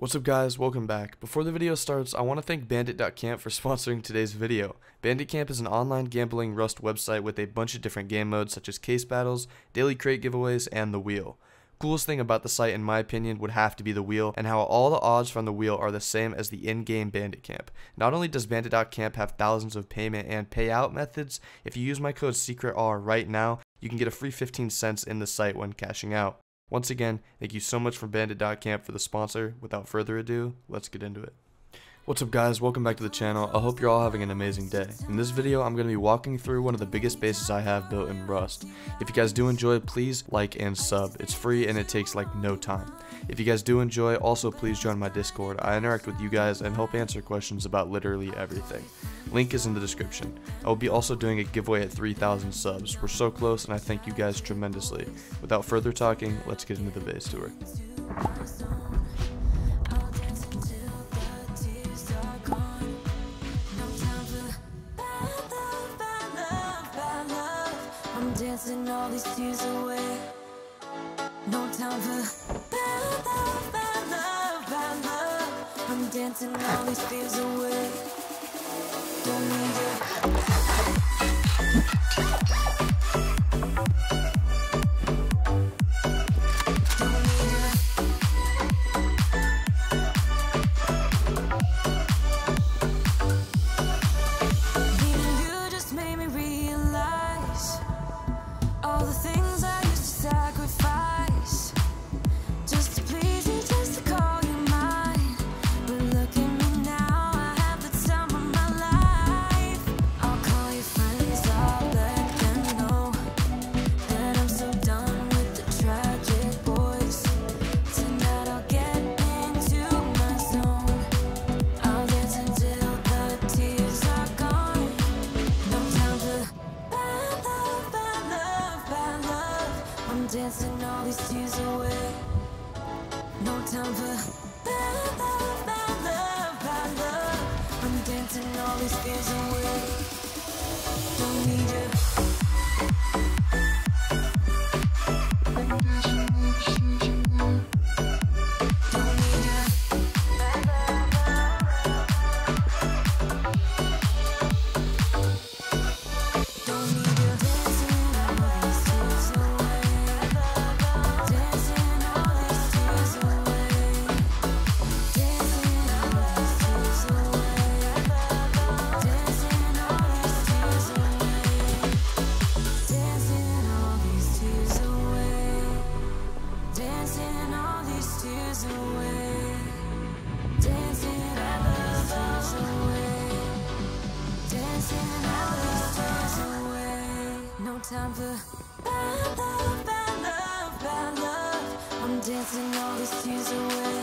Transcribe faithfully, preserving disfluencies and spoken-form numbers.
What's up guys, welcome back. Before the video starts, I want to thank bandit dot camp for sponsoring today's video. bandit dot camp is an online gambling Rust website with a bunch of different game modes such as case battles, daily crate giveaways, and the wheel. Coolest thing about the site in my opinion would have to be the wheel and how all the odds from the wheel are the same as the in-game bandit camp. Not only does bandit dot camp have thousands of payment and payout methods, if you use my code SECRETR right now, you can get a free fifteen cents in the site when cashing out. Once again, thank you so much for bandit dot camp for the sponsor. Without further ado, let's get into it. What's up guys, welcome back to the channel. I hope you're all having an amazing day. In this video, I'm going to be walking through one of the biggest bases I have built in Rust. If you guys do enjoy, please like and sub. It's free and it takes like no time. If you guys do enjoy, also please join my Discord. I interact with you guys and help answer questions about literally everything. Link is in the description. I will be also doing a giveaway at three thousand subs. We're so close and I thank you guys tremendously. Without further talking, let's get into the base tour. Dancing all these tears away. No time for bad love, bad love, bad love. I'm dancing all these tears away. Don't need you. Dancing all these tears away. No time for bad love, bad love, bad love. I'm dancing all these tears away. Don't need you. Time for bad love, bad love, bad love. I'm dancing all these tears away.